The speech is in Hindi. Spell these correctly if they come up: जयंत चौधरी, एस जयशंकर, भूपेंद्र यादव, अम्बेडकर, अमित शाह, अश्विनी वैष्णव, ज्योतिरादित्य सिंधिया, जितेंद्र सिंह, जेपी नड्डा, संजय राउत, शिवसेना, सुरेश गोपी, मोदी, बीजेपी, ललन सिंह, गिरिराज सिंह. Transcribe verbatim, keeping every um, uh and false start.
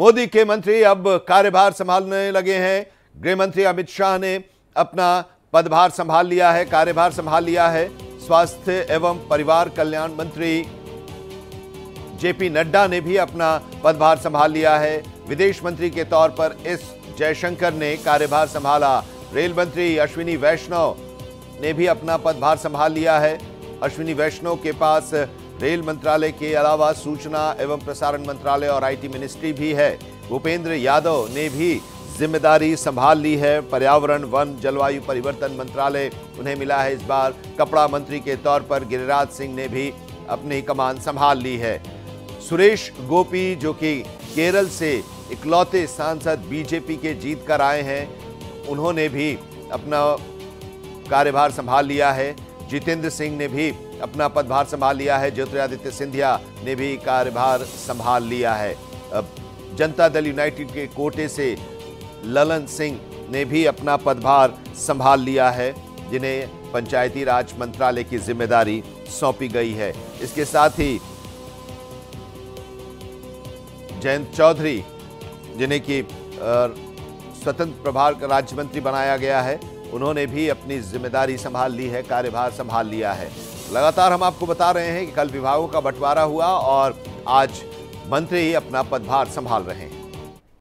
मोदी के मंत्री अब कार्यभार संभालने लगे हैं। गृह मंत्री अमित शाह ने अपना पदभार संभाल लिया है, कार्यभार संभाल लिया है। स्वास्थ्य एवं परिवार कल्याण मंत्री जेपी नड्डा ने भी अपना पदभार संभाल लिया है। विदेश मंत्री के तौर पर एस जयशंकर ने कार्यभार संभाला। रेल मंत्री अश्विनी वैष्णव ने भी अपना पदभार संभाल लिया है। अश्विनी वैष्णव के पास रेल मंत्रालय के अलावा सूचना एवं प्रसारण मंत्रालय और आईटी मिनिस्ट्री भी है। भूपेंद्र यादव ने भी जिम्मेदारी संभाल ली है। पर्यावरण वन जलवायु परिवर्तन मंत्रालय उन्हें मिला है इस बार। कपड़ा मंत्री के तौर पर गिरिराज सिंह ने भी अपनी कमान संभाल ली है। सुरेश गोपी जो कि केरल से इकलौते सांसद बीजेपी के जीत कर आए हैं, उन्होंने भी अपना कार्यभार संभाल लिया है। जितेंद्र सिंह ने भी अपना पदभार संभाल लिया है। ज्योतिरादित्य सिंधिया ने भी कार्यभार संभाल लिया है। जनता दल यूनाइटेड के कोटे से ललन सिंह ने भी अपना पदभार संभाल लिया है, जिन्हें पंचायती राज मंत्रालय की जिम्मेदारी सौंपी गई है। इसके साथ ही जयंत चौधरी, जिन्हें कि स्वतंत्र प्रभार राज्य मंत्री बनाया गया है, उन्होंने भी अपनी जिम्मेदारी संभाल ली है, कार्यभार संभाल लिया है। लगातार हम आपको बता रहे हैं कि कल विभागों का बंटवारा हुआ और आज मंत्री अपना पदभार संभाल रहे हैं।